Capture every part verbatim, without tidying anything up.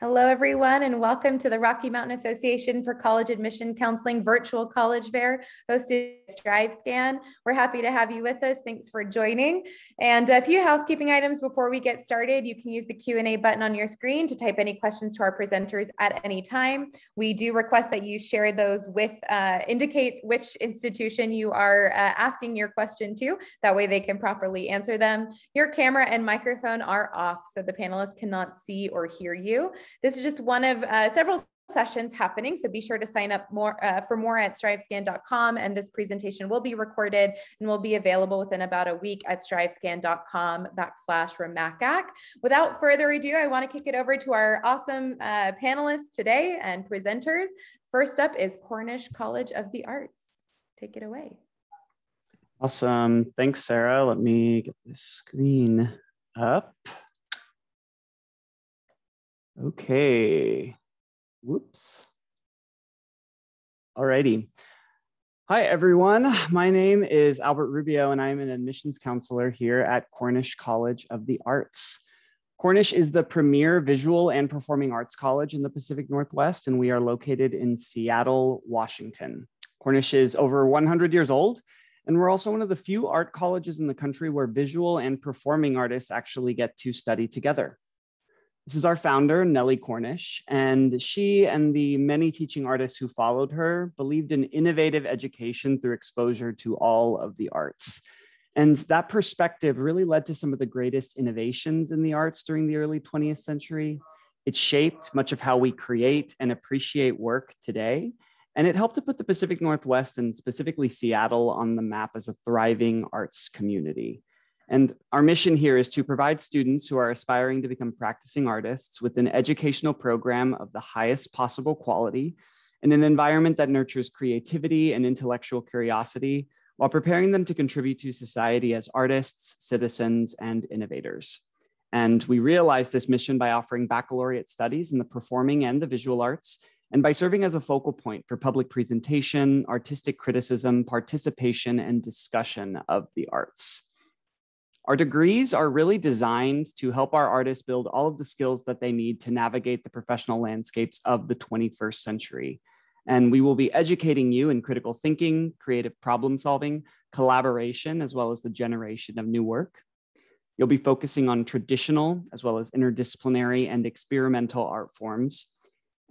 Hello, everyone, and welcome to the Rocky Mountain Association for College Admission Counseling virtual college fair hosted by StriveScan. We're happy to have you with us. Thanks for joining. And a few housekeeping items before we get started. You can use the Q and A button on your screen to type any questions to our presenters at any time. We do request that you share those with, uh, indicate which institution you are uh, asking your question to. That way they can properly answer them. Your camera and microphone are off, so the panelists cannot see or hear you. This is just one of uh, several sessions happening, so be sure to sign up more uh, for more at strive scan dot com, and this presentation will be recorded and will be available within about a week at strive scan dot com backslash remacac. Without further ado, I want to kick it over to our awesome uh, panelists today and presenters. First up is Cornish College of the Arts. Take it away. Awesome. Thanks, Sarah. Let me get this screen up. Okay. Whoops. Alrighty. Hi, everyone. My name is Albert Rubio, and I'm an admissions counselor here at Cornish College of the Arts. Cornish is the premier visual and performing arts college in the Pacific Northwest, and we are located in Seattle, Washington. Cornish is over one hundred years old, and we're also one of the few art colleges in the country where visual and performing artists actually get to study together. This is our founder, Nellie Cornish, and she and the many teaching artists who followed her believed in innovative education through exposure to all of the arts. And that perspective really led to some of the greatest innovations in the arts during the early twentieth century. It shaped much of how we create and appreciate work today, and it helped to put the Pacific Northwest and specifically Seattle on the map as a thriving arts community. And our mission here is to provide students who are aspiring to become practicing artists with an educational program of the highest possible quality and an environment that nurtures creativity and intellectual curiosity while preparing them to contribute to society as artists, citizens, and innovators. And we realized this mission by offering baccalaureate studies in the performing and the visual arts, and by serving as a focal point for public presentation, artistic criticism, participation, and discussion of the arts. Our degrees are really designed to help our artists build all of the skills that they need to navigate the professional landscapes of the twenty-first century. And we will be educating you in critical thinking, creative problem solving, collaboration, as well as the generation of new work. You'll be focusing on traditional as well as interdisciplinary and experimental art forms.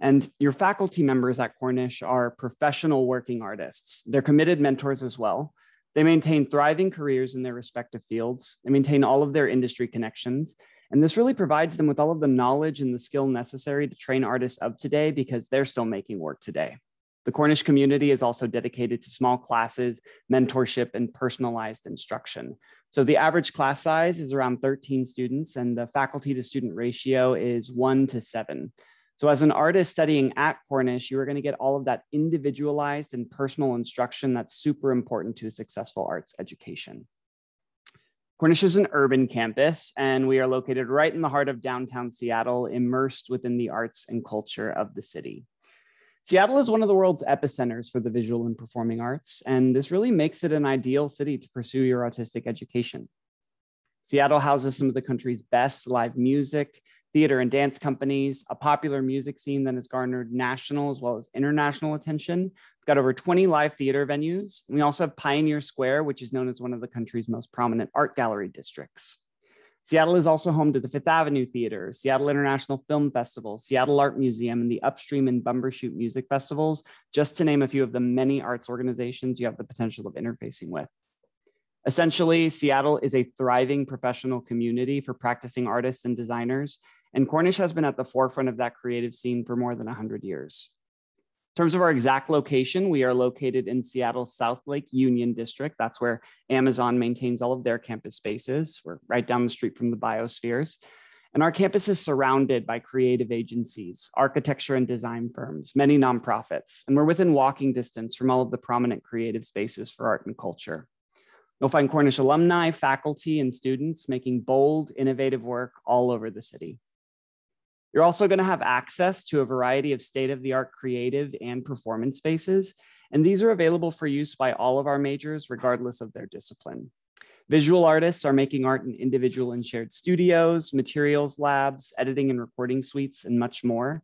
And your faculty members at Cornish are professional working artists. They're committed mentors as well. They maintain thriving careers in their respective fields. They maintain all of their industry connections. And this really provides them with all of the knowledge and the skill necessary to train artists of today, because they're still making work today. The Cornish community is also dedicated to small classes, mentorship, and personalized instruction. So the average class size is around thirteen students, and the faculty to student ratio is one to seven. So as an artist studying at Cornish, you are going to get all of that individualized and personal instruction that's super important to a successful arts education. Cornish is an urban campus, and we are located right in the heart of downtown Seattle, immersed within the arts and culture of the city. Seattle is one of the world's epicenters for the visual and performing arts, and this really makes it an ideal city to pursue your artistic education. Seattle houses some of the country's best live music, theater and dance companies, a popular music scene that has garnered national as well as international attention. We've got over twenty live theater venues. We also have Pioneer Square, which is known as one of the country's most prominent art gallery districts. Seattle is also home to the Fifth Avenue Theater, Seattle International Film Festival, Seattle Art Museum, and the Upstream and Bumbershoot Music Festivals, just to name a few of the many arts organizations you have the potential of interfacing with. Essentially, Seattle is a thriving professional community for practicing artists and designers, and Cornish has been at the forefront of that creative scene for more than one hundred years. In terms of our exact location, we are located in Seattle's South Lake Union District. That's where Amazon maintains all of their campus spaces. We're right down the street from the biospheres. And our campus is surrounded by creative agencies, architecture and design firms, many nonprofits, and we're within walking distance from all of the prominent creative spaces for art and culture. You'll find Cornish alumni, faculty, and students making bold, innovative work all over the city. You're also going to have access to a variety of state-of-the-art creative and performance spaces, and these are available for use by all of our majors, regardless of their discipline. Visual artists are making art in individual and shared studios, materials labs, editing and recording suites, and much more.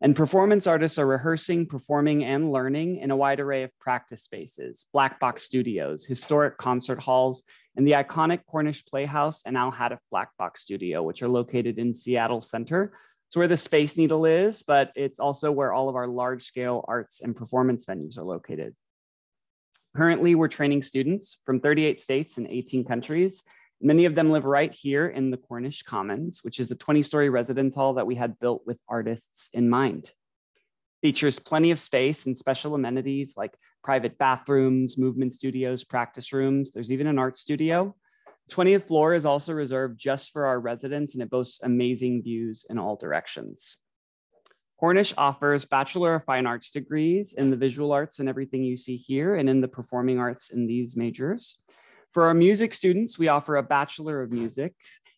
And performance artists are rehearsing, performing, and learning in a wide array of practice spaces, black box studios, historic concert halls, and the iconic Cornish Playhouse and Al Hadif Black Box Studio, which are located in Seattle Center. It's where the Space Needle is, but it's also where all of our large-scale arts and performance venues are located. Currently, we're training students from thirty-eight states and eighteen countries. Many of them live right here in the Cornish Commons, which is a twenty-story residence hall that we had built with artists in mind. Features plenty of space and special amenities like private bathrooms, movement studios, practice rooms. There's even an art studio. twentieth floor is also reserved just for our residents, and it boasts amazing views in all directions. Cornish offers Bachelor of Fine Arts degrees in the visual arts and everything you see here, and in the performing arts in these majors. For our music students, we offer a Bachelor of Music.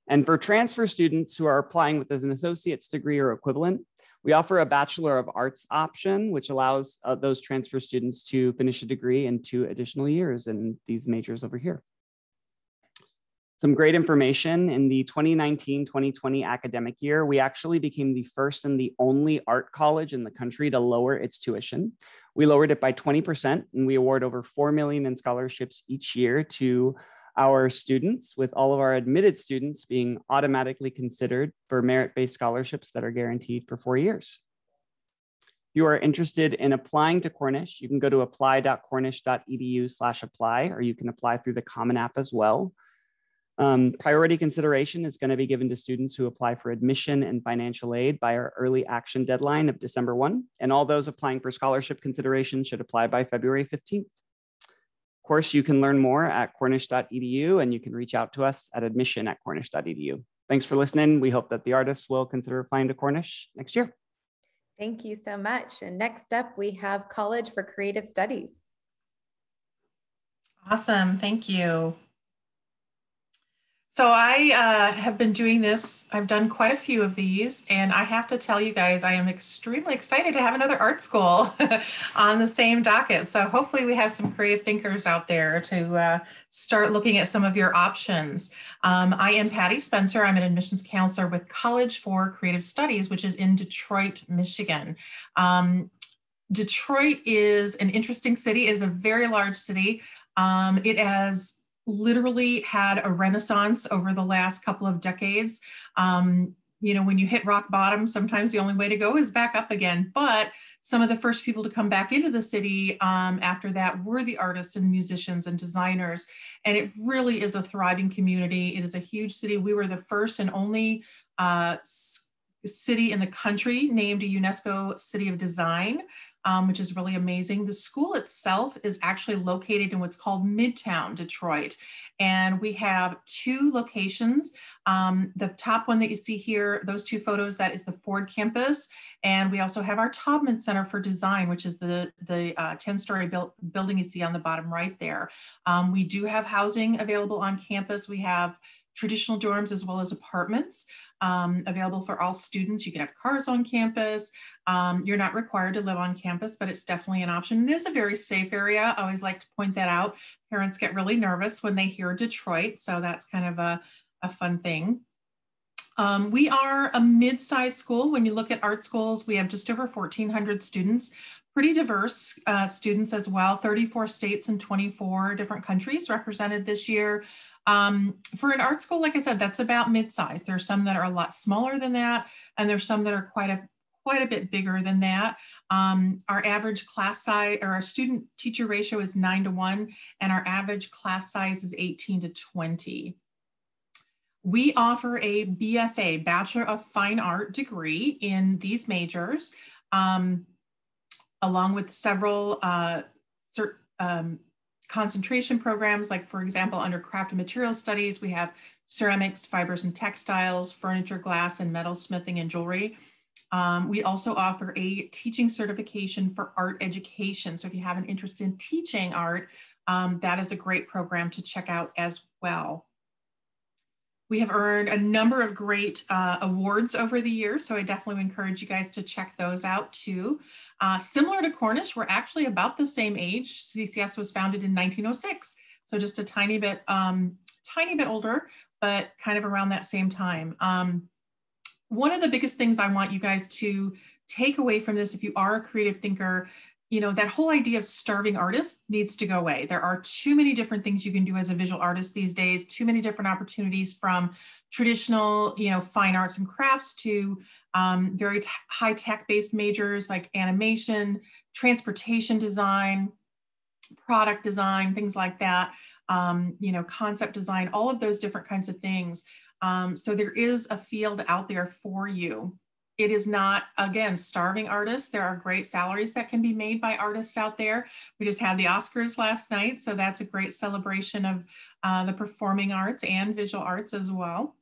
And for transfer students who are applying with an associate's degree or equivalent, we offer a Bachelor of Arts option, which allows uh, those transfer students to finish a degree in two additional years in these majors over here. Some great information. In the twenty nineteen twenty twenty academic year, we actually became the first and the only art college in the country to lower its tuition. We lowered it by twenty percent, and we award over four million dollars in scholarships each year to our students, with all of our admitted students being automatically considered for merit-based scholarships that are guaranteed for four years. If you are interested in applying to Cornish, you can go to apply dot cornish dot e d u slash apply, or you can apply through the Common App as well. Um, priority consideration is going to be given to students who apply for admission and financial aid by our early action deadline of December first, and all those applying for scholarship consideration should apply by February fifteenth. Of course, you can learn more at cornish dot e d u, and you can reach out to us at admission at cornish dot e d u. Thanks for listening. We hope that the artists will consider applying to Cornish next year. Thank you so much. And next up, we have College for Creative Studies. Awesome. Thank you. So I uh, have been doing this, I've done quite a few of these, and I have to tell you guys, I am extremely excited to have another art school on the same docket. So hopefully we have some creative thinkers out there to uh, start looking at some of your options. Um, I am Patty Spencer. I'm an admissions counselor with College for Creative Studies, which is in Detroit, Michigan. Um, Detroit is an interesting city. It is a very large city. Um, it has literally had a renaissance over the last couple of decades. Um, you know, when you hit rock bottom, sometimes the only way to go is back up again. But some of the first people to come back into the city um, after that were the artists and musicians and designers. And it really is a thriving community. It is a huge city. We were the first and only uh, city in the country named a UNESCO City of Design, um, which is really amazing. The school itself is actually located in what's called Midtown Detroit, and we have two locations. Um, the top one that you see here, those two photos, that is the Ford campus, and we also have our Taubman Center for Design, which is the the ten-story uh, building you see on the bottom right there. Um, we do have housing available on campus. We have traditional dorms as well as apartments um, available for all students. You can have cars on campus. Um, you're not required to live on campus, but it's definitely an option. It is a very safe area. I always like to point that out. Parents get really nervous when they hear Detroit, so that's kind of a, a fun thing. Um, we are a mid-sized school. When you look at art schools, we have just over fourteen hundred students, pretty diverse uh, students as well, thirty-four states and twenty-four different countries represented this year. Um, for an art school, like I said, that's about mid-size. There are some that are a lot smaller than that, and there's some that are quite a quite a bit bigger than that. Um, our average class size, or our student teacher ratio is nine to one, and our average class size is eighteen to twenty. We offer a B F A, Bachelor of Fine Art degree in these majors, um, along with several uh, cert, um, concentration programs, like for example, under craft and material studies, we have ceramics, fibers and textiles, furniture, glass, and metal smithing and jewelry. Um, we also offer a teaching certification for art education. So if you have an interest in teaching art, um, that is a great program to check out as well. We have earned a number of great uh, awards over the years, so I definitely encourage you guys to check those out too. Uh, similar to Cornish, we're actually about the same age. C C S was founded in nineteen oh six, So just a tiny bit, um, tiny bit older, but kind of around that same time. Um, one of the biggest things I want you guys to take away from this, if you are a creative thinker, you know, that whole idea of starving artists needs to go away. There are too many different things you can do as a visual artist these days, too many different opportunities, from traditional, you know, fine arts and crafts to um, very high tech based majors like animation, transportation design, product design, things like that, um, you know, concept design, all of those different kinds of things. Um, so there is a field out there for you. It is not, again, starving artists. There are great salaries that can be made by artists out there. We just had the Oscars last night, so that's a great celebration of uh, the performing arts and visual arts as well.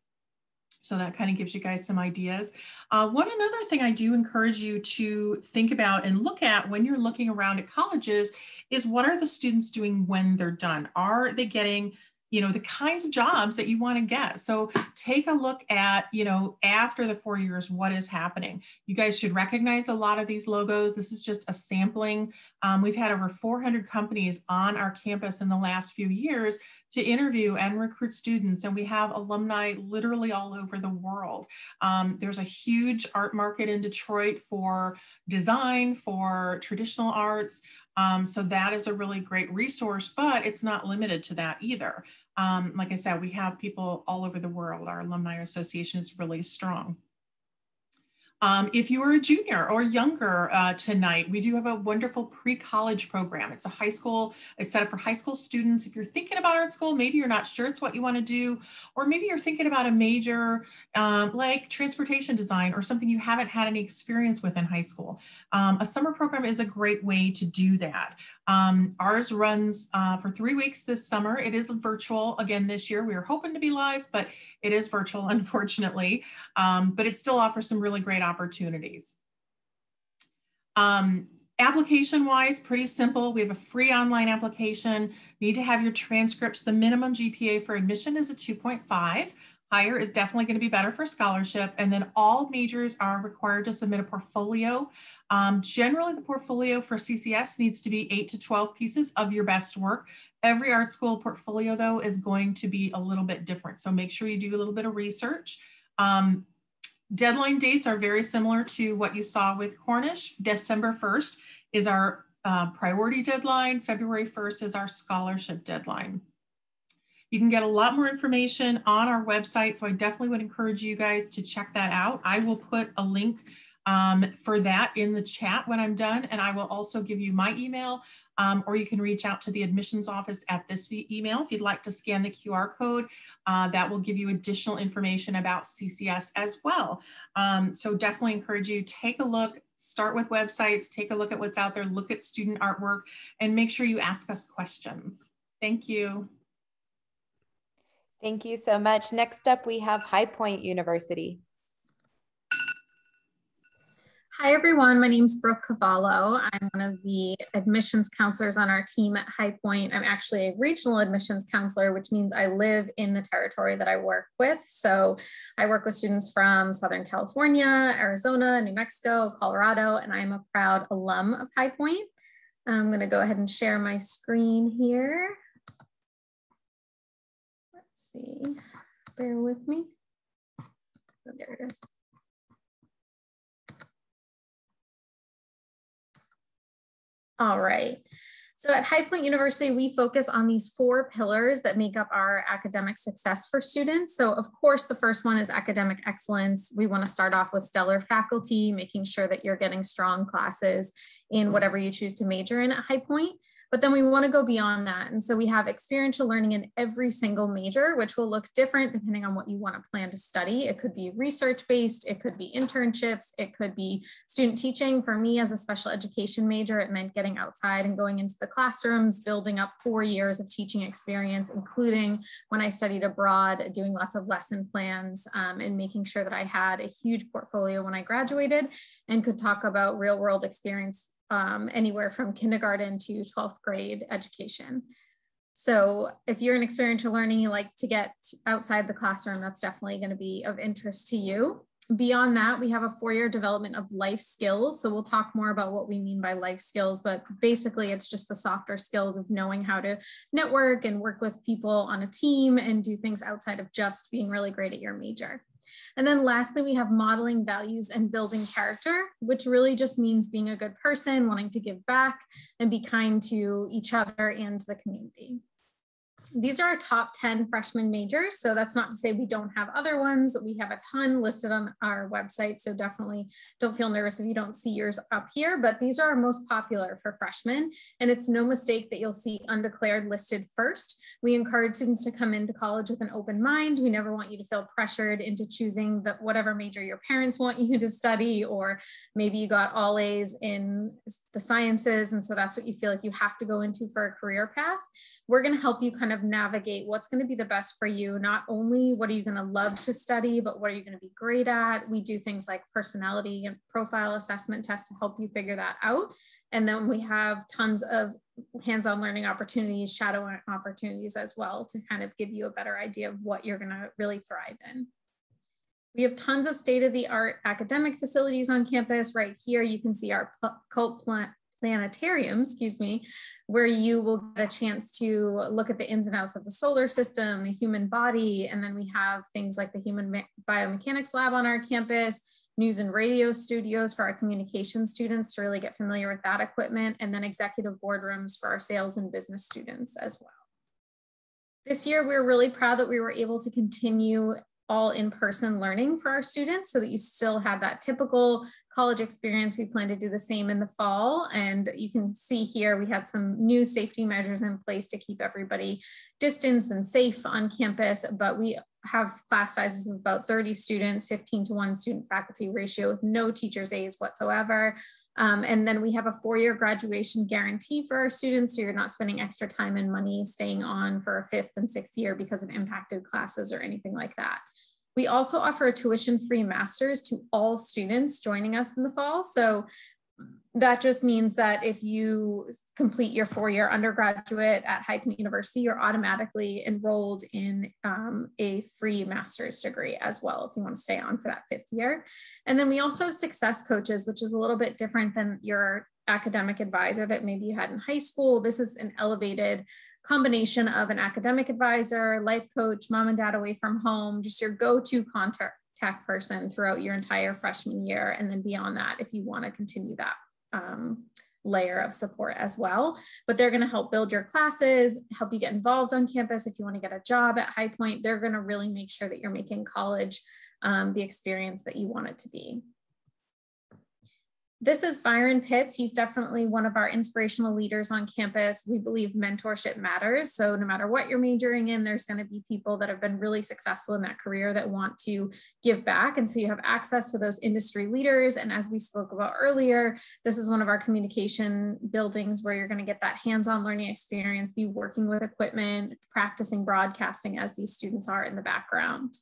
So that kind of gives you guys some ideas. Uh, one another thing I do encourage you to think about and look at when you're looking around at colleges is, what are the students doing when they're done? Are they getting, you know, the kinds of jobs that you want to get? So take a look at, you know, after the four years, what is happening? You guys should recognize a lot of these logos. This is just a sampling. Um, we've had over four hundred companies on our campus in the last few years to interview and recruit students. And we have alumni literally all over the world. Um, there's a huge art market in Detroit for design, for traditional arts. Um, so that is a really great resource, but it's not limited to that either. Um, like I said, we have people all over the world. Our alumni association is really strong. Um, if you are a junior or younger uh, tonight, we do have a wonderful pre-college program. It's a high school, it's set up for high school students. If you're thinking about art school, maybe you're not sure it's what you want to do, or maybe you're thinking about a major um, like transportation design or something you haven't had any experience with in high school. Um, a summer program is a great way to do that. Um, ours runs uh, for three weeks this summer. It is virtual again this year. We were hoping to be live, but it is virtual, unfortunately, um, but it still offers some really great opportunities. Um, application wise, pretty simple. We have a free online application. Need to have your transcripts. The minimum G P A for admission is a two point five. Higher is definitely going to be better for scholarship. And then all majors are required to submit a portfolio. Um, generally, the portfolio for C C S needs to be eight to twelve pieces of your best work. Every art school portfolio, though, is going to be a little bit different. So make sure you do a little bit of research. Um, Deadline dates are very similar to what you saw with Cornish. December first is our uh, priority deadline. February first is our scholarship deadline. You can get a lot more information on our website, so I definitely would encourage you guys to check that out. I will put a link um, for that in the chat when I'm done, and I will also give you my email, um, or you can reach out to the admissions office at this email if you'd like to scan the Q R code. Uh, that will give you additional information about C C S as well. Um, so definitely encourage you, take a look, start with websites, take a look at what's out there, look at student artwork, and make sure you ask us questions. Thank you. Thank you so much. Next up, we have High Point University. Hi, everyone. My name is Brooke Cavallo. I'm one of the admissions counselors on our team at High Point. I'm actually a regional admissions counselor, which means I live in the territory that I work with. So I work with students from Southern California, Arizona, New Mexico, Colorado, and I'm a proud alum of High Point. I'm going to go ahead and share my screen here. Let's see. Bear with me. Oh, there it is. All right. So at High Point University, we focus on these four pillars that make up our academic success for students. So of course, the first one is academic excellence. We want to start off with stellar faculty, making sure that you're getting strong classes in whatever you choose to major in at High Point. But then we want to go beyond that. And so we have experiential learning in every single major, which will look different depending on what you want to plan to study. It could be research-based, it could be internships, it could be student teaching. For me, as a special education major, it meant getting outside and going into the classrooms, building up four years of teaching experience, including when I studied abroad, doing lots of lesson plans, um, and making sure that I had a huge portfolio when I graduated and could talk about real-world experience Um, anywhere from kindergarten to twelfth grade education. So if you're in experiential learning, you like to get outside the classroom, that's definitely going to be of interest to you. Beyond that, we have a four-year development of life skills. So we'll talk more about what we mean by life skills, but basically it's just the softer skills of knowing how to network and work with people on a team and do things outside of just being really great at your major. And then lastly, we have modeling values and building character, which really just means being a good person, wanting to give back and be kind to each other and the community. These are our top ten freshman majors. So that's not to say we don't have other ones. We have a ton listed on our website. So definitely don't feel nervous if you don't see yours up here, but these are our most popular for freshmen. And it's no mistake that you'll see undeclared listed first. We encourage students to come into college with an open mind. We never want you to feel pressured into choosing the, whatever major your parents want you to study, or maybe you got all A's in the sciences. And so that's what you feel like you have to go into for a career path. We're going to help you kind of navigate what's going to be the best for you. Not only what are you going to love to study, but what are you going to be great at? We do things like personality and profile assessment tests to help you figure that out. And then we have tons of hands-on learning opportunities, shadow opportunities as well to kind of give you a better idea of what you're going to really thrive in. We have tons of state-of-the-art academic facilities on campus. Right here, you can see our cult plant. planetarium, excuse me, where you will get a chance to look at the ins and outs of the solar system, the human body, and then we have things like the Human Biomechanics Lab on our campus, news and radio studios for our communication students to really get familiar with that equipment, and then executive boardrooms for our sales and business students as well. This year, we're really proud that we were able to continue all in-person learning for our students so that you still have that typical college experience. We plan to do the same in the fall. And you can see here, we had some new safety measures in place to keep everybody distanced and safe on campus, but we have class sizes of about thirty students, fifteen to one student faculty ratio with no teacher's aides whatsoever. Um, and then we have a four-year graduation guarantee for our students, so you're not spending extra time and money staying on for a fifth and sixth year because of impacted classes or anything like that. We also offer a tuition-free master's to all students joining us in the fall. So that just means that if you complete your four-year undergraduate at High Point University, you're automatically enrolled in um, a free master's degree as well if you want to stay on for that fifth year. And then we also have success coaches, which is a little bit different than your academic advisor that maybe you had in high school. This is an elevated combination of an academic advisor, life coach, mom and dad away from home, just your go-to contact. tech person throughout your entire freshman year. And then beyond that, if you want to continue that um, layer of support as well, but they're going to help build your classes, help you get involved on campus. If you want to get a job at High Point, they're going to really make sure that you're making college um, the experience that you want it to be. This is Byron Pitts. He's definitely one of our inspirational leaders on campus. We believe mentorship matters. So no matter what you're majoring in, there's going to be people that have been really successful in that career that want to give back. And so you have access to those industry leaders. And as we spoke about earlier, this is one of our communication buildings where you're going to get that hands-on learning experience, be working with equipment, practicing broadcasting as these students are in the background.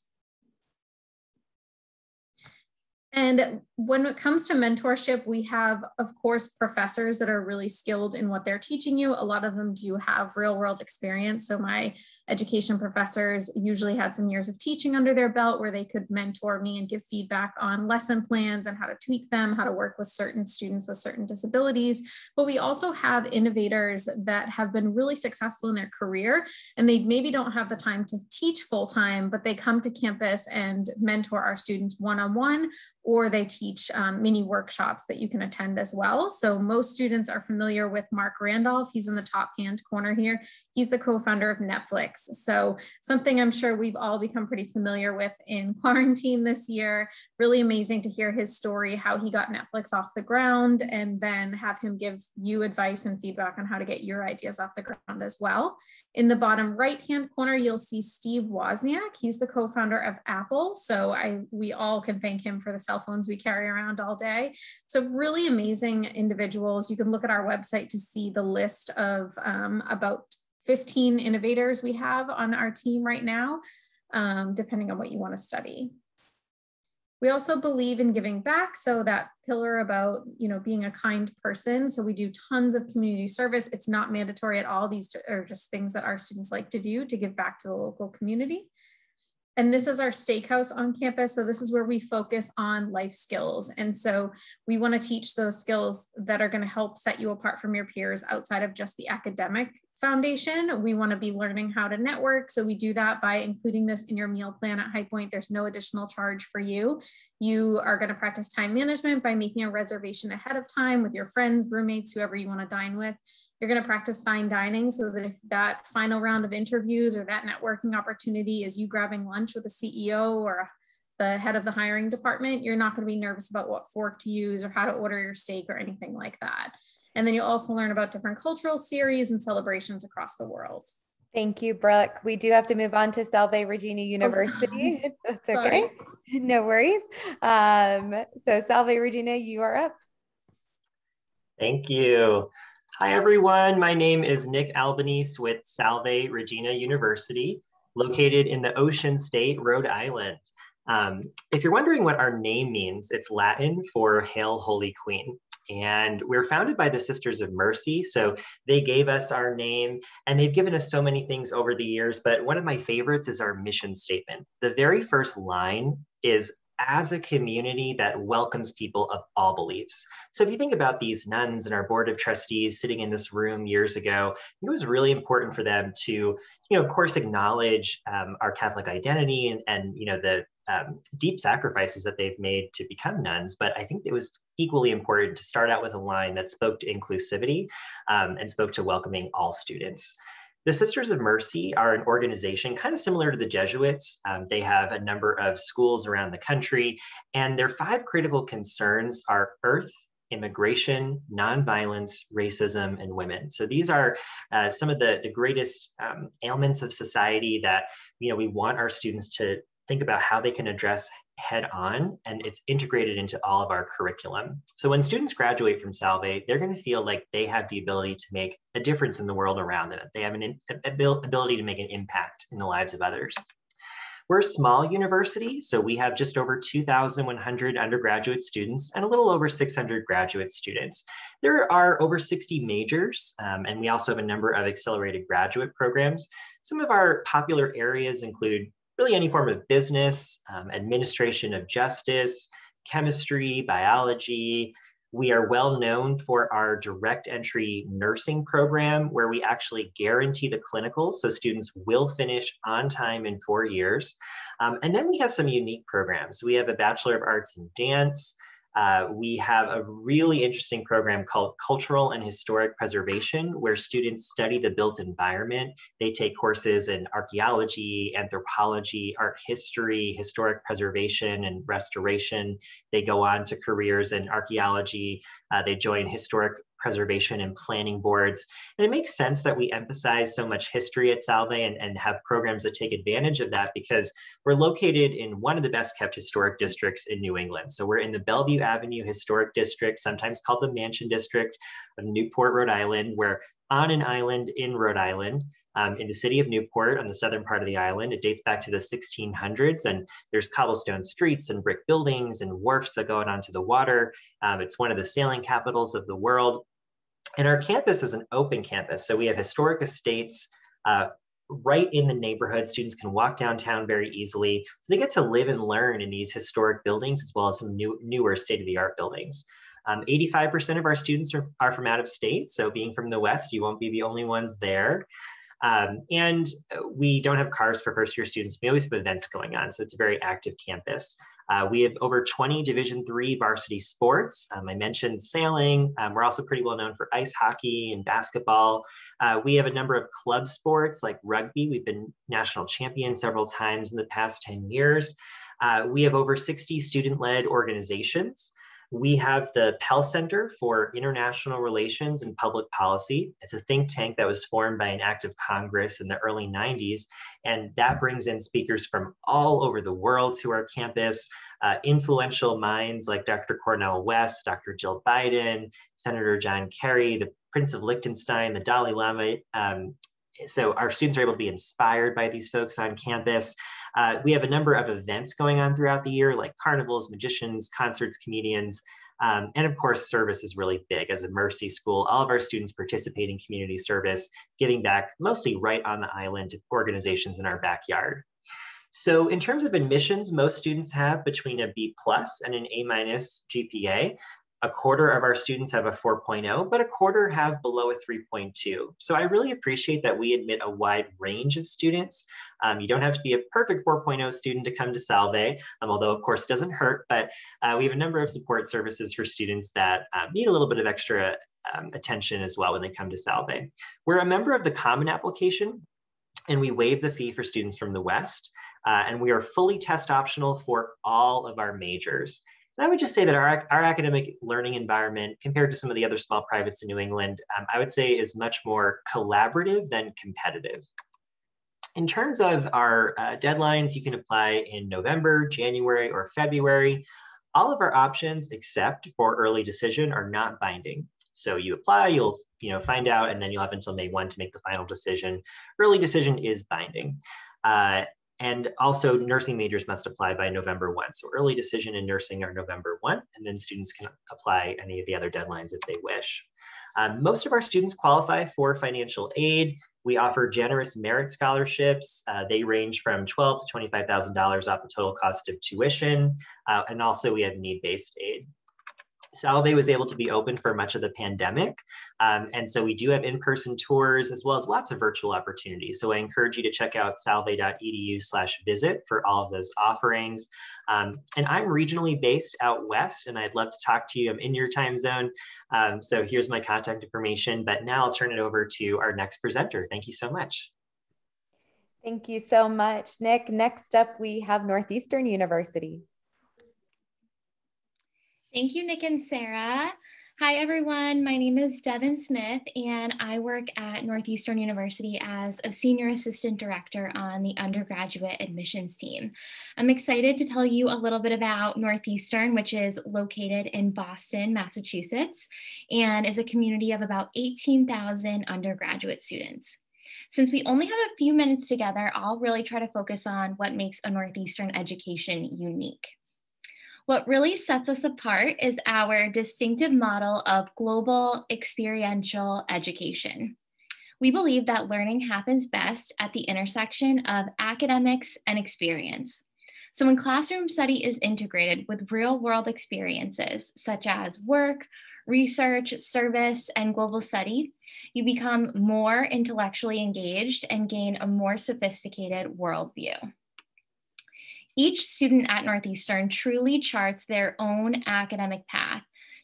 And when it comes to mentorship, we have, of course, professors that are really skilled in what they're teaching you. A lot of them do have real world experience. So my education professors usually had some years of teaching under their belt where they could mentor me and give feedback on lesson plans and how to tweak them, how to work with certain students with certain disabilities. But we also have innovators that have been really successful in their career, and they maybe don't have the time to teach full time, but they come to campus and mentor our students one-on-one. Or they teach um, mini workshops that you can attend as well. So most students are familiar with Mark Randolph. He's in the top hand corner here. He's the co-founder of Netflix. So something I'm sure we've all become pretty familiar with in quarantine this year. Really amazing to hear his story, how he got Netflix off the ground, and then have him give you advice and feedback on how to get your ideas off the ground as well. In the bottom right hand corner, you'll see Steve Wozniak. He's the co-founder of Apple. So I, we all can thank him for the cell phones we carry around all day. So really amazing individuals. You can look at our website to see the list of um, about fifteen innovators we have on our team right now, um, depending on what you want to study. We also believe in giving back. So that pillar about, you know, being a kind person. So we do tons of community service. It's not mandatory at all. These are just things that our students like to do to give back to the local community. And this is our steakhouse on campus. So this is where we focus on life skills. And so we want to teach those skills that are going to help set you apart from your peers outside of just the academic foundation. We want to be learning how to network. So we do that by including this in your meal plan at High Point. There's no additional charge for you. You are going to practice time management by making a reservation ahead of time with your friends, roommates, whoever you want to dine with. You're going to practice fine dining so that if that final round of interviews or that networking opportunity is you grabbing lunch with a C E O or the head of the hiring department, you're not going to be nervous about what fork to use or how to order your steak or anything like that. And then you'll also learn about different cultural series and celebrations across the world. Thank you, Brooke. We do have to move on to Salve Regina University. Oh, That's okay. Sorry. No worries. Um, so Salve Regina, you are up. Thank you. Hi, everyone. My name is Nick Albanese with Salve Regina University, located in the Ocean State, Rhode Island. Um, if you're wondering what our name means, it's Latin for Hail Holy Queen. And we were founded by the Sisters of Mercy, so they gave us our name, and they've given us so many things over the years, but one of my favorites is our mission statement. The very first line is, as a community that welcomes people of all beliefs. So if you think about these nuns and our board of trustees sitting in this room years ago, it was really important for them to, you know, of course, acknowledge um, our Catholic identity and, and you know, the Um, deep sacrifices that they've made to become nuns, but I think it was equally important to start out with a line that spoke to inclusivity um, and spoke to welcoming all students. The Sisters of Mercy are an organization kind of similar to the Jesuits. Um, they have a number of schools around the country, and their five critical concerns are earth, immigration, nonviolence, racism, and women. So these are uh, some of the, the greatest um, ailments of society that, you know, we want our students to think about how they can address head on, and it's integrated into all of our curriculum. So when students graduate from Salve, they're going to feel like they have the ability to make a difference in the world around them. They have an ability to make an impact in the lives of others. We're a small university, so we have just over two thousand one hundred undergraduate students and a little over six hundred graduate students. There are over sixty majors, um, and we also have a number of accelerated graduate programs. Some of our popular areas include really any form of business, um, administration of justice, chemistry, biology. We are well known for our direct entry nursing program, where we actually guarantee the clinicals, so students will finish on time in four years. Um, and then we have some unique programs. We have a Bachelor of Arts in Dance. Uh, we have a really interesting program called Cultural and Historic Preservation, where students study the built environment. They take courses in archaeology, anthropology, art history, historic preservation, and restoration. They go on to careers in archaeology. Uh, they join historic preservation and planning boards. And it makes sense that we emphasize so much history at Salve and, and have programs that take advantage of that, because we're located in one of the best kept historic districts in New England. So we're in the Bellevue Avenue Historic District, sometimes called the Mansion District of Newport, Rhode Island. We're on an island in Rhode Island, um, in the city of Newport on the southern part of the island. It dates back to the sixteen hundreds, and there's cobblestone streets and brick buildings and wharfs that go out onto the water. Um, it's one of the sailing capitals of the world. And our campus is an open campus. So we have historic estates uh, right in the neighborhood. Students can walk downtown very easily. So they get to live and learn in these historic buildings, as well as some new, newer state-of-the-art buildings. Um, eighty-five percent of our students are, are from out of state. So being from the West, you won't be the only ones there. Um, and we don't have cars for first-year students. We always have events going on. So it's a very active campus. Uh, we have over twenty Division three varsity sports. Um, I mentioned sailing. Um, we're also pretty well known for ice hockey and basketball. Uh, we have a number of club sports like rugby. We've been national champions several times in the past ten years. Uh, we have over sixty student-led organizations. We have the Pell Center for International Relations and Public Policy. It's a think tank that was formed by an act of Congress in the early nineties. And that brings in speakers from all over the world to our campus, uh, influential minds like Doctor Cornel West, Doctor Jill Biden, Senator John Kerry, the Prince of Liechtenstein, the Dalai Lama. Um, So our students are able to be inspired by these folks on campus. Uh, we have a number of events going on throughout the year, like carnivals, magicians, concerts, comedians, um, and of course, service is really big as a Mercy school. All of our students participate in community service, giving back mostly right on the island to organizations in our backyard. So in terms of admissions, most students have between a B plus and an A minus G P A. A quarter of our students have a four point oh, but a quarter have below a three point two. So I really appreciate that we admit a wide range of students. Um, you don't have to be a perfect four point oh student to come to Salve, um, although of course it doesn't hurt, but uh, we have a number of support services for students that uh, need a little bit of extra um, attention as well when they come to Salve. We're a member of the Common Application, and we waive the fee for students from the West, uh, and we are fully test optional for all of our majors. And I would just say that our, our academic learning environment, compared to some of the other small privates in New England, um, I would say is much more collaborative than competitive. In terms of our uh, deadlines, you can apply in November, January, or February. All of our options, except for early decision, are not binding. So you apply, you'll you know, find out, and then you'll have until May first to make the final decision. Early decision is binding. Uh, And also nursing majors must apply by November first. So early decision in nursing are November first, and then students can apply any of the other deadlines if they wish. Um, most of our students qualify for financial aid. We offer generous merit scholarships. Uh, they range from twelve thousand dollars to twenty-five thousand dollars off the total cost of tuition. Uh, and also we have need-based aid. Salve was able to be open for much of the pandemic. Um, and so we do have in-person tours as well as lots of virtual opportunities. So I encourage you to check out salve dot e d u slash visit for all of those offerings. Um, and I'm regionally based out West, and I'd love to talk to you. I'm in your time zone. Um, so here's my contact information, but now I'll turn it over to our next presenter. Thank you so much. Thank you so much, Nick. Next up, we have Northeastern University. Thank you, Nick and Sarah. Hi, everyone. My name is Devin Smith, and I work at Northeastern University as a senior assistant director on the undergraduate admissions team. I'm excited to tell you a little bit about Northeastern, which is located in Boston, Massachusetts, and is a community of about eighteen thousand undergraduate students. Since we only have a few minutes together, I'll really try to focus on what makes a Northeastern education unique. What really sets us apart is our distinctive model of global experiential education. We believe that learning happens best at the intersection of academics and experience. So when classroom study is integrated with real-world experiences, such as work, research, service, and global study, you become more intellectually engaged and gain a more sophisticated worldview. Each student at Northeastern truly charts their own academic path,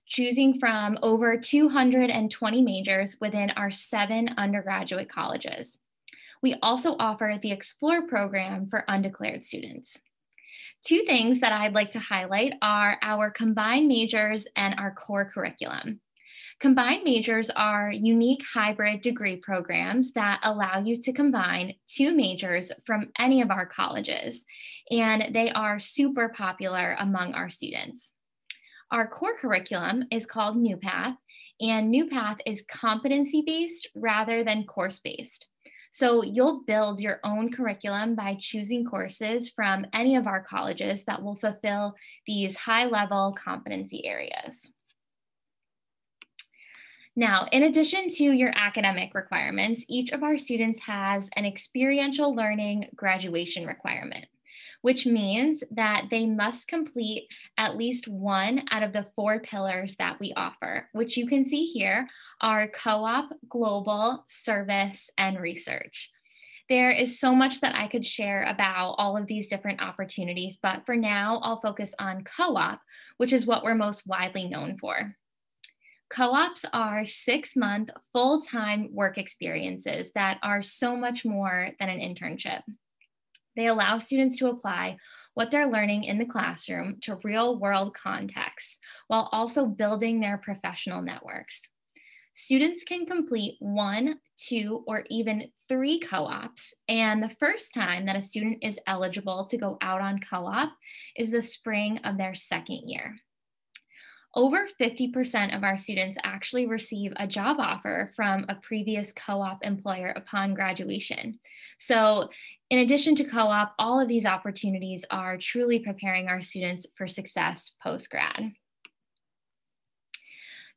choosing from over two hundred twenty majors within our seven undergraduate colleges. We also offer the Explore program for undeclared students. Two things that I'd like to highlight are our combined majors and our core curriculum. Combined majors are unique hybrid degree programs that allow you to combine two majors from any of our colleges, and they are super popular among our students. Our core curriculum is called NewPath, and NewPath is competency-based rather than course-based. So you'll build your own curriculum by choosing courses from any of our colleges that will fulfill these high-level competency areas. Now, in addition to your academic requirements, each of our students has an experiential learning graduation requirement, which means that they must complete at least one out of the four pillars that we offer, which you can see here are co-op, global, service, and research. There is so much that I could share about all of these different opportunities, but for now, I'll focus on co-op, which is what we're most widely known for. Co-ops are six-month full-time work experiences that are so much more than an internship. They allow students to apply what they're learning in the classroom to real-world contexts while also building their professional networks. Students can complete one, two, or even three co-ops, and the first time that a student is eligible to go out on co-op is the spring of their second year. Over fifty percent of our students actually receive a job offer from a previous co-op employer upon graduation. So in addition to co-op, all of these opportunities are truly preparing our students for success post-grad.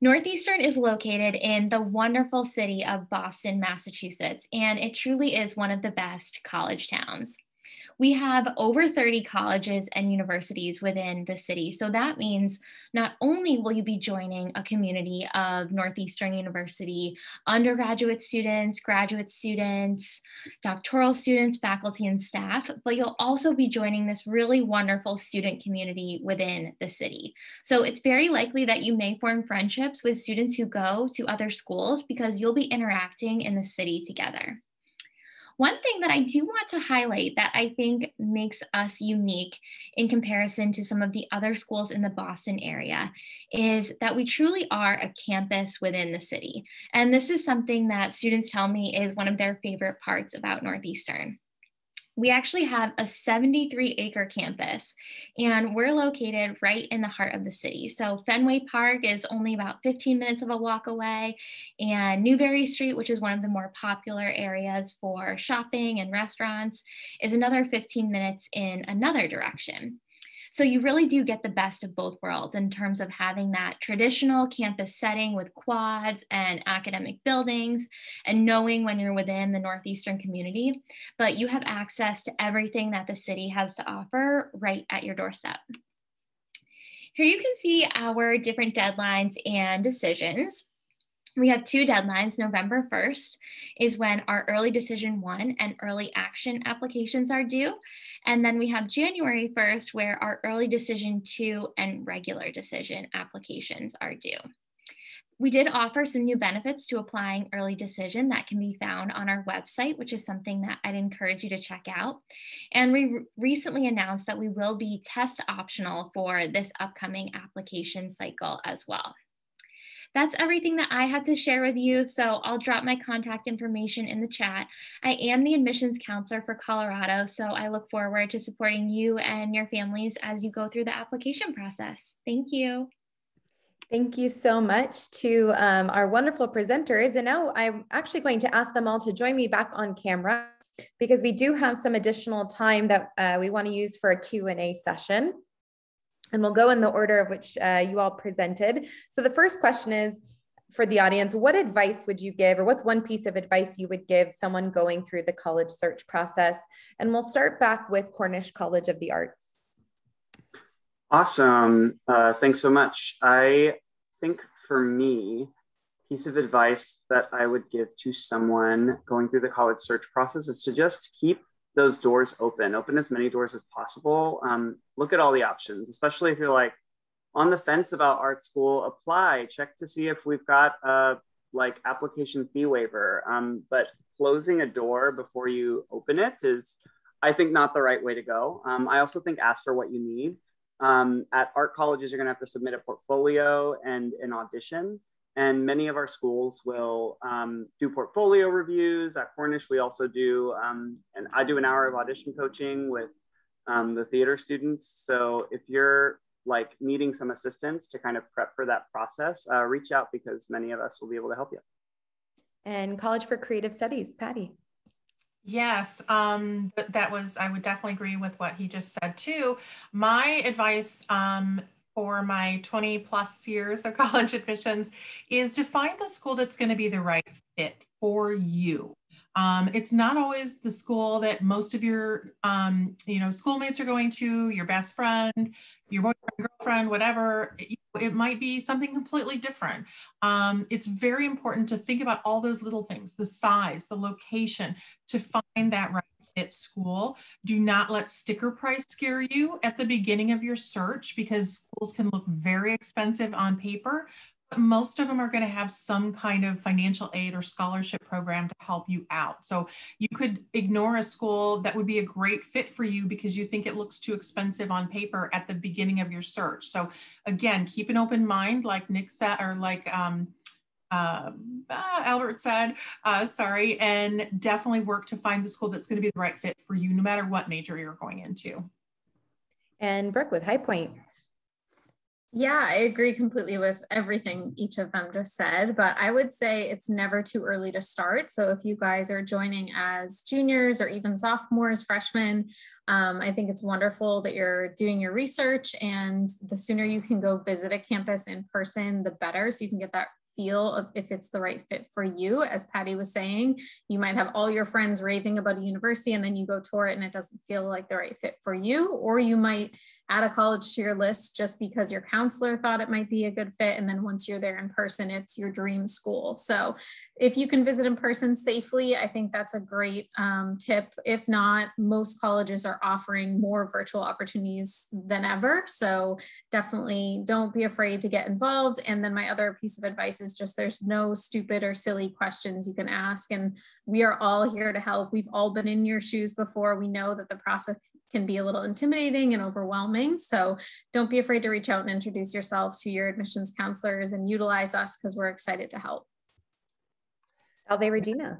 Northeastern is located in the wonderful city of Boston, Massachusetts, and it truly is one of the best college towns. we have over thirty colleges and universities within the city. So that means not only will you be joining a community of Northeastern University undergraduate students, graduate students, doctoral students, faculty, and staff, but you'll also be joining this really wonderful student community within the city. So it's very likely that you may form friendships with students who go to other schools because you'll be interacting in the city together. One thing that I do want to highlight that I think makes us unique in comparison to some of the other schools in the Boston area is that we truly are a campus within the city. And this is something that students tell me is one of their favorite parts about Northeastern. We actually have a seventy-three acre campus, and we're located right in the heart of the city. So Fenway Park is only about fifteen minutes of a walk away, and Newbury Street, which is one of the more popular areas for shopping and restaurants, is another fifteen minutes in another direction. So you really do get the best of both worlds in terms of having that traditional campus setting with quads and academic buildings and knowing when you're within the Northeastern community, but you have access to everything that the city has to offer right at your doorstep. Here you can see our different deadlines and decisions. We have two deadlines. November first is when our early decision one and early action applications are due. And then we have January first, where our early decision two and regular decision applications are due. We did offer some new benefits to applying early decision that can be found on our website, which is something that I'd encourage you to check out. And we recently announced that we will be test optional for this upcoming application cycle as well. That's everything that I had to share with you, so I'll drop my contact information in the chat. I am the admissions counselor for Colorado, so I look forward to supporting you and your families as you go through the application process. Thank you. Thank you so much to um, our wonderful presenters. And now I'm actually going to ask them all to join me back on camera because we do have some additional time that uh, we want to use for a Q and A session. And we'll go in the order of which uh, you all presented. So the first question is for the audience, what advice would you give, or what's one piece of advice you would give someone going through the college search process? And we'll start back with Cornish College of the Arts. Awesome, uh, thanks so much. I think for me, piece of advice that I would give to someone going through the college search process is to just keep those doors open, open as many doors as possible. Um, look at all the options, especially if you're like on the fence about art school, apply, check to see if we've got a like application fee waiver. Um, but closing a door before you open it is, I think, not the right way to go. Um, I also think ask for what you need. Um, at art colleges, you're gonna have to submit a portfolio and an audition. And many of our schools will um, do portfolio reviews. At Cornish, we also do, um, and I do an hour of audition coaching with um, the theater students. So if you're like needing some assistance to kind of prep for that process, uh, reach out because many of us will be able to help you. And College for Creative Studies, Patty. Yes, um, that was, I would definitely agree with what he just said too. My advice um, for my twenty plus years of college admissions is to find the school that's going to be the right fit for you. Um, it's not always the school that most of your, um, you know, schoolmates are going to, your best friend, your boyfriend, girlfriend, whatever. It, it might be something completely different. Um, it's very important to think about all those little things, the size, the location, to find that right fit school. Do not let sticker price scare you at the beginning of your search because schools can look very expensive on paper. Most of them are going to have some kind of financial aid or scholarship program to help you out. So you could ignore a school that would be a great fit for you because you think it looks too expensive on paper at the beginning of your search. So again, keep an open mind, like Nick said, or like um, uh, Albert said, uh, sorry, and definitely work to find the school that's going to be the right fit for you, no matter what major you're going into. And Brooke with High Point. Yeah, I agree completely with everything each of them just said, but I would say it's never too early to start. So if you guys are joining as juniors or even sophomores, freshmen, um, I think it's wonderful that you're doing your research, and the sooner you can go visit a campus in person, the better. So you can get that feel of if it's the right fit for you. As Patty was saying, you might have all your friends raving about a university and then you go tour it and it doesn't feel like the right fit for you. Or you might add a college to your list just because your counselor thought it might be a good fit. And then once you're there in person, it's your dream school. So if you can visit in person safely, I think that's a great um, tip. If not, most colleges are offering more virtual opportunities than ever. So definitely don't be afraid to get involved. And then my other piece of advice is just there's no stupid or silly questions you can ask. And we are all here to help. We've all been in your shoes before. We know that the process can be a little intimidating and overwhelming. So don't be afraid to reach out and introduce yourself to your admissions counselors and utilize us because we're excited to help. Salve Regina.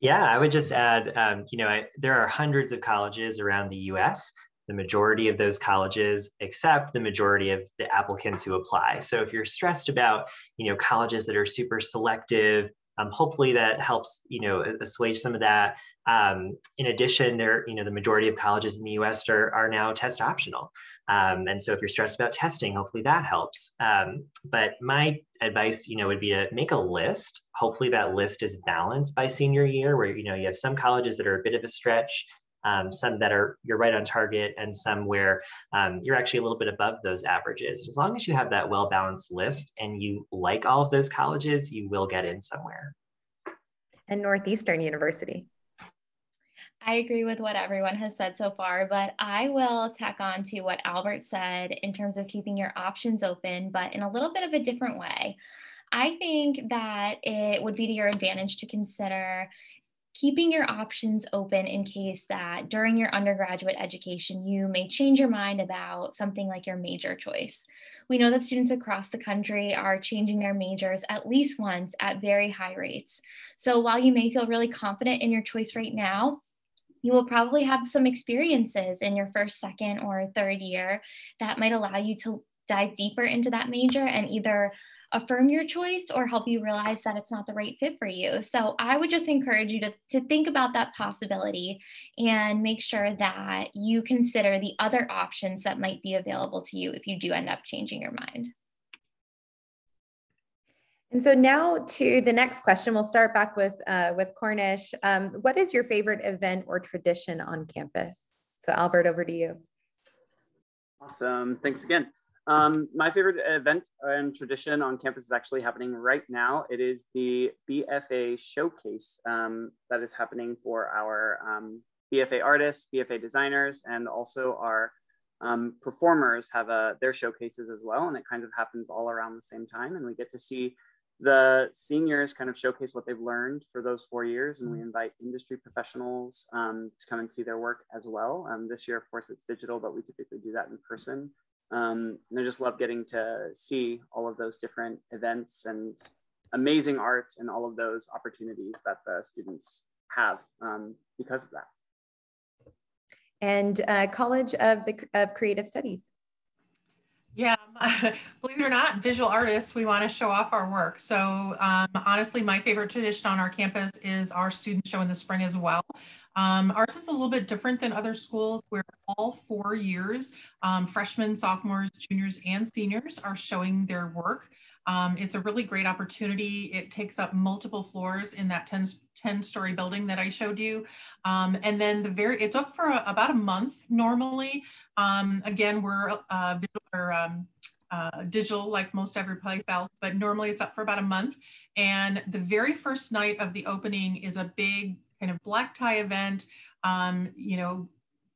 Yeah, I would just add, um, you know, I, there are hundreds of colleges around the U S. The majority of those colleges accept the majority of the applicants who apply. So if you're stressed about, you know, colleges that are super selective, um, hopefully that helps, you know, assuage some of that. Um, in addition, there, you know, the majority of colleges in the U S are, are now test optional. Um, and so if you're stressed about testing, hopefully that helps. Um, but my advice, you know, would be to make a list. Hopefully that list is balanced by senior year where, you know, you have some colleges that are a bit of a stretch, Um, some that are you're right on target, and some where um, you're actually a little bit above those averages. As long as you have that well-balanced list and you like all of those colleges, you will get in somewhere. And Northeastern University. I agree with what everyone has said so far, but I will tack on to what Albert said in terms of keeping your options open, but in a little bit of a different way. I think that it would be to your advantage to consider keeping your options open in case that during your undergraduate education, you may change your mind about something like your major choice. We know that students across the country are changing their majors at least once at very high rates. So while you may feel really confident in your choice right now, you will probably have some experiences in your first, second, or third year that might allow you to dive deeper into that major and either affirm your choice or help you realize that it's not the right fit for you. So I would just encourage you to, to think about that possibility and make sure that you consider the other options that might be available to you if you do end up changing your mind. And so now to the next question, we'll start back with, uh, with Cornish. Um, what is your favorite event or tradition on campus? So Albert, over to you. Awesome, thanks again. Um, my favorite event and tradition on campus is actually happening right now. It is the B F A showcase um, that is happening for our um, B F A artists, B F A designers, and also our um, performers have a, their showcases as well. And it kind of happens all around the same time. And we get to see the seniors kind of showcase what they've learned for those four years. And we invite industry professionals um, to come and see their work as well. Um, this year, of course, it's digital, but we typically do that in person. Um, and I just love getting to see all of those different events and amazing art and all of those opportunities that the students have um, because of that. And uh, College of the of Creative Studies. Yeah, believe it or not, visual artists, we want to show off our work. So um, honestly, my favorite tradition on our campus is our student show in the spring as well. Um, ours is a little bit different than other schools where all four years, um, freshmen, sophomores, juniors, and seniors are showing their work. Um, it's a really great opportunity. It takes up multiple floors in that ten-story building that I showed you. Um, and then the very, it's up for a, about a month normally. Um, again, we're uh, or, um, uh, digital like most every place else, but normally it's up for about a month. And the very first night of the opening is a big kind of black tie event, um, you know,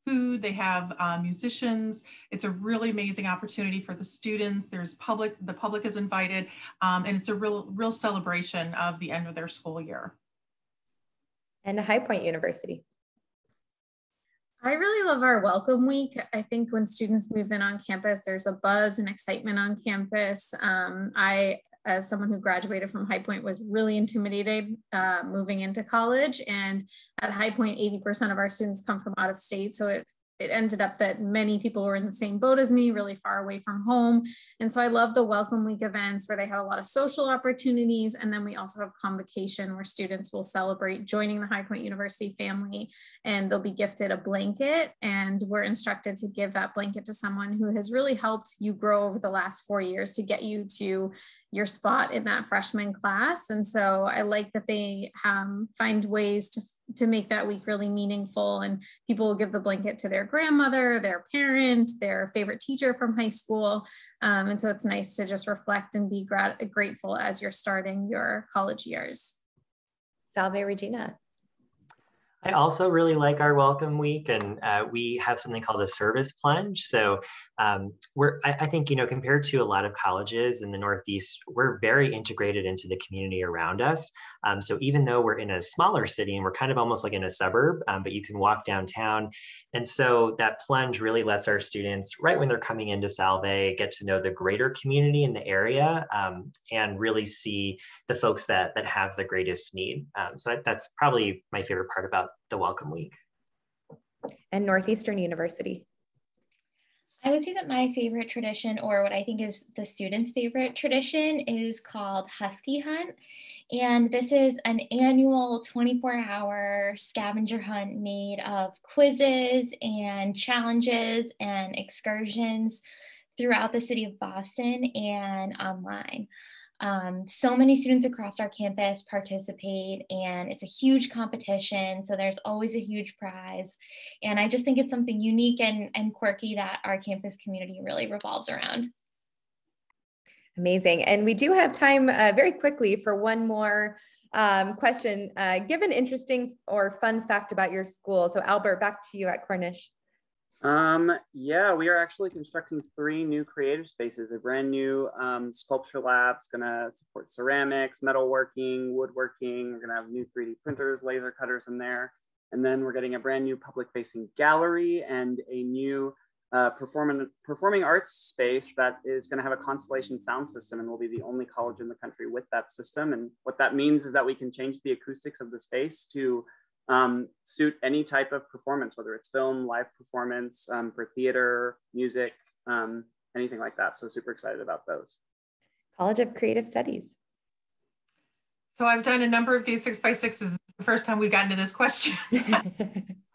food, they have uh, musicians. It's a really amazing opportunity for the students. There's public, the public is invited, um, and it's a real, real celebration of the end of their school year. And High Point University. I really love our welcome week. I think when students move in on campus, there's a buzz and excitement on campus. Um, I, as someone who graduated from High Point, was really intimidated uh, moving into college. And at High Point, eighty percent of our students come from out of state. So it it ended up that many people were in the same boat as me, really far away from home. And so I love the Welcome Week events where they have a lot of social opportunities. And then we also have Convocation where students will celebrate joining the High Point University family, and they'll be gifted a blanket. And we're instructed to give that blanket to someone who has really helped you grow over the last four years to get you to your spot in that freshman class. And so I like that they um, find ways to to make that week really meaningful, and people will give the blanket to their grandmother, their parent, their favorite teacher from high school. Um, and so it's nice to just reflect and be grat grateful as you're starting your college years. Salve Regina. I also really like our Welcome Week, and uh, we have something called a service plunge. So um, we're, I, I think, you know, compared to a lot of colleges in the Northeast, we're very integrated into the community around us. Um, so even though we're in a smaller city and we're kind of almost like in a suburb, um, but you can walk downtown. And so that plunge really lets our students, right when they're coming into Salve, get to know the greater community in the area, um, and really see the folks that, that have the greatest need. Um, so that's probably my favorite part about the Welcome Week. And Northeastern University. I would say that my favorite tradition, or what I think is the students' favorite tradition, is called Husky Hunt. And this is an annual twenty-four hour scavenger hunt made of quizzes and challenges and excursions throughout the city of Boston and online. Um, so many students across our campus participate, and it's a huge competition. So there's always a huge prize. And I just think it's something unique and, and quirky that our campus community really revolves around. Amazing. And we do have time uh, very quickly for one more um, question. Uh, give an interesting or fun fact about your school. So Albert, back to you at Cornish. Um, yeah, we are actually constructing three new creative spaces, a brand new um, sculpture lab. It's going to support ceramics, metalworking, woodworking. We're going to have new three D printers, laser cutters in there. And then we're getting a brand new public facing gallery and a new uh, performing, performing arts space that is going to have a Constellation sound system, and we'll be the only college in the country with that system. And what that means is that we can change the acoustics of the space to Um, suit any type of performance, whether it's film, live performance, um, for theater, music, um, anything like that. So super excited about those. College of Creative Studies. So I've done a number of these six by sixes. It's the first time we've gotten to this question.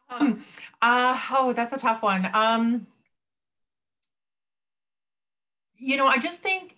um, uh, oh, that's a tough one. Um, you know, I just think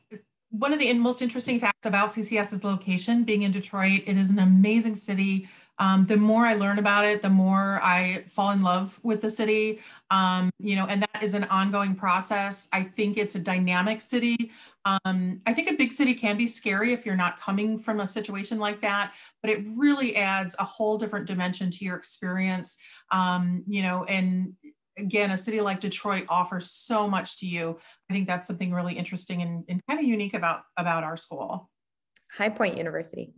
one of the most interesting facts about C C S's location being in Detroit, it is an amazing city. Um, the more I learn about it, the more I fall in love with the city, um, you know, and that is an ongoing process. I think it's a dynamic city. Um, I think a big city can be scary if you're not coming from a situation like that, but it really adds a whole different dimension to your experience, um, you know, and again, a city like Detroit offers so much to you. I think that's something really interesting and, and kind of unique about, about our school. High Point University.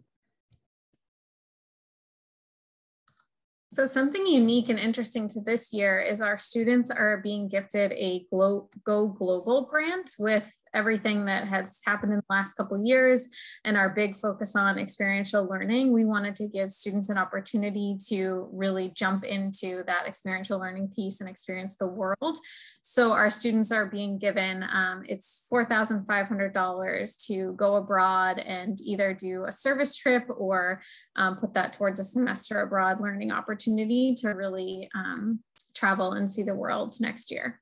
So something unique and interesting to this year is our students are being gifted a Go Global grant with everything that has happened in the last couple of years and our big focus on experiential learning. We wanted to give students an opportunity to really jump into that experiential learning piece and experience the world. So our students are being given, um, it's four thousand five hundred dollars to go abroad and either do a service trip or um, put that towards a semester abroad learning opportunity to really um, travel and see the world next year.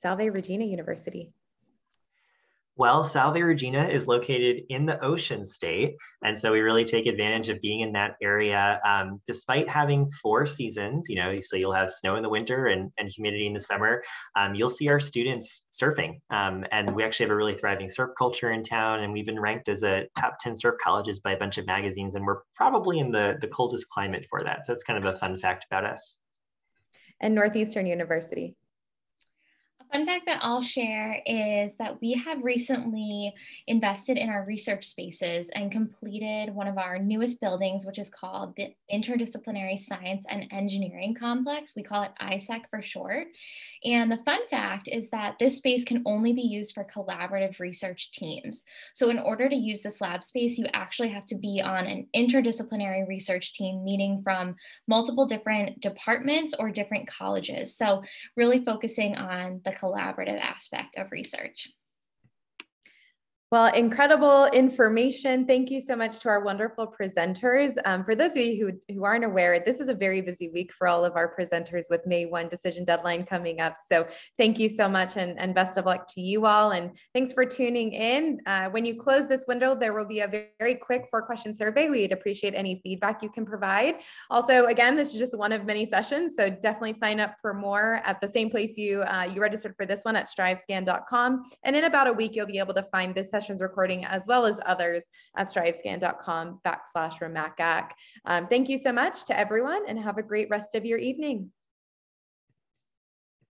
Salve Regina University. Well, Salve Regina is located in the Ocean State, and so we really take advantage of being in that area. Um, despite having four seasons, you know, so you'll have snow in the winter and, and humidity in the summer, um, you'll see our students surfing. Um, and we actually have a really thriving surf culture in town, and we've been ranked as a top ten surf colleges by a bunch of magazines, and we're probably in the, the coldest climate for that. So it's kind of a fun fact about us. And Northeastern University. Fun fact that I'll share is that we have recently invested in our research spaces and completed one of our newest buildings, which is called the Interdisciplinary Science and Engineering Complex. We call it I S E C for short. And the fun fact is that this space can only be used for collaborative research teams. So in order to use this lab space, you actually have to be on an interdisciplinary research team, meaning from multiple different departments or different colleges. So really focusing on the collaborative aspect of research. Well, incredible information. Thank you so much to our wonderful presenters. Um, for those of you who, who aren't aware, this is a very busy week for all of our presenters with May first decision deadline coming up. So thank you so much and, and best of luck to you all. And thanks for tuning in. Uh, when you close this window, there will be a very quick four question survey. We'd appreciate any feedback you can provide. Also, again, this is just one of many sessions. So definitely sign up for more at the same place you, uh, you registered for this one at strive scan dot com. And in about a week, you'll be able to find this session recording as well as others at strive scan dot com backslash remacac. Um, thank you so much to everyone and have a great rest of your evening.